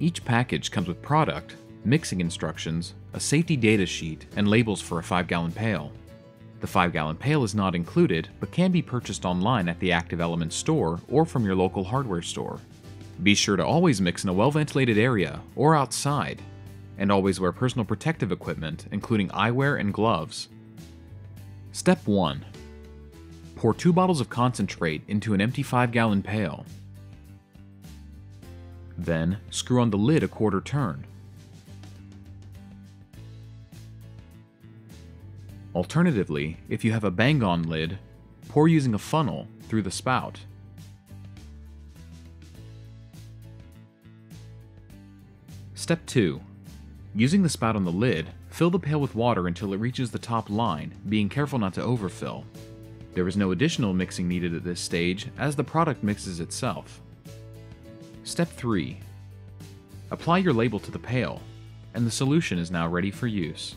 Each package comes with product, mixing instructions, a safety data sheet, and labels for a 5-gallon pail. The 5-gallon pail is not included, but can be purchased online at the Active Elements store or from your local hardware store. Be sure to always mix in a well-ventilated area or outside, and always wear personal protective equipment, including eyewear and gloves. Step 1. Pour 2 bottles of concentrate into an empty 5-gallon pail. Then, screw on the lid a quarter turn. Alternatively, if you have a bang-on lid, pour using a funnel through the spout. Step 2. Using the spout on the lid, fill the pail with water until it reaches the top line, being careful not to overfill. There is no additional mixing needed at this stage, as the product mixes itself. Step 3. Apply your label to the pail, and the solution is now ready for use.